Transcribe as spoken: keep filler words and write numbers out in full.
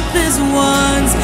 hope is one's